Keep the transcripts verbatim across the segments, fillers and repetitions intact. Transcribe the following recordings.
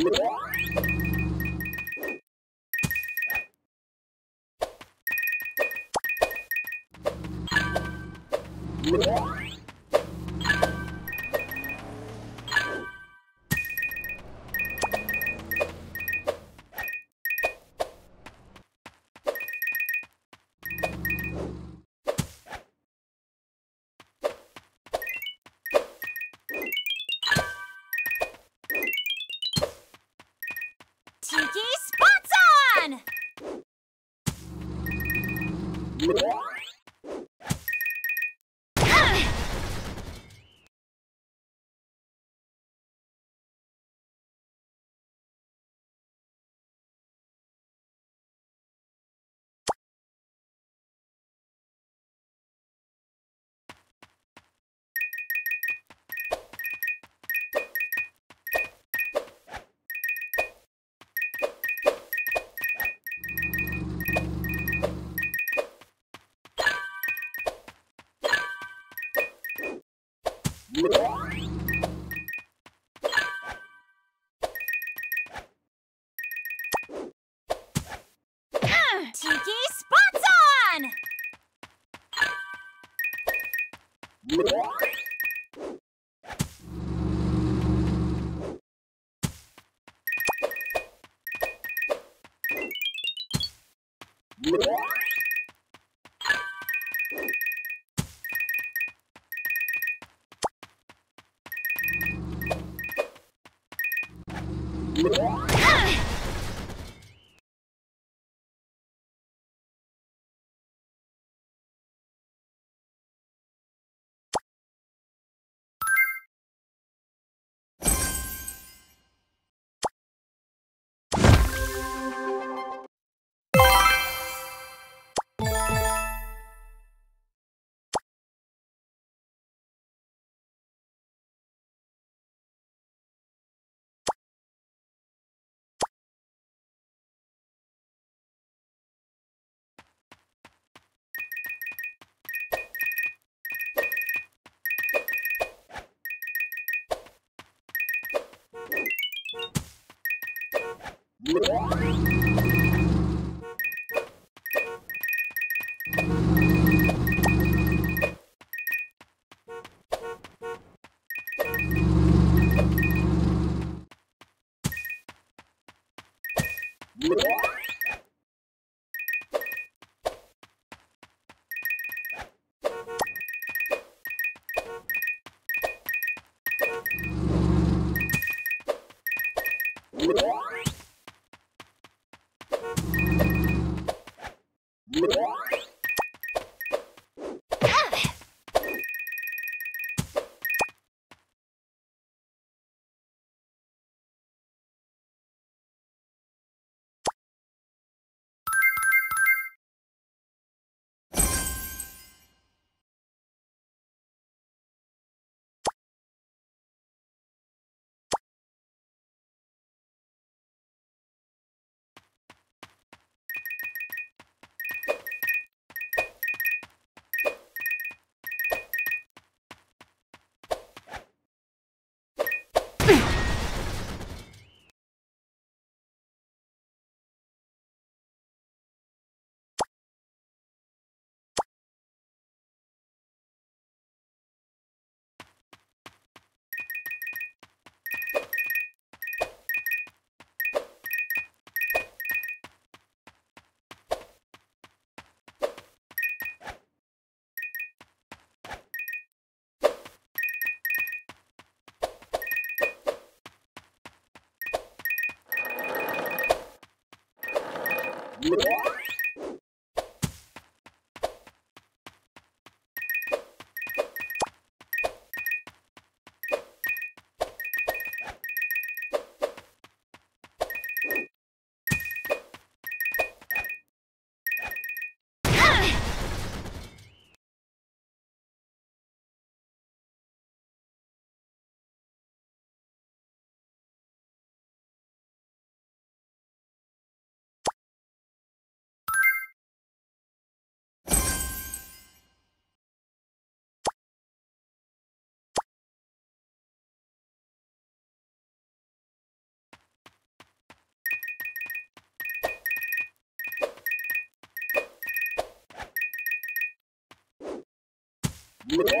Tiki spots on! What? What? Cheeky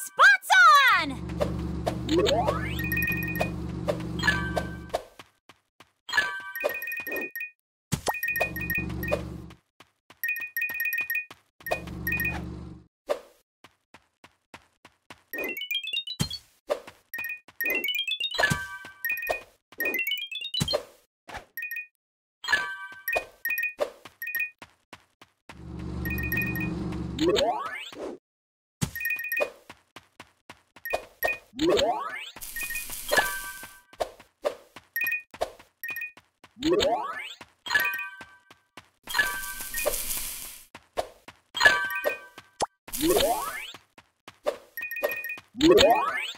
spots on! What?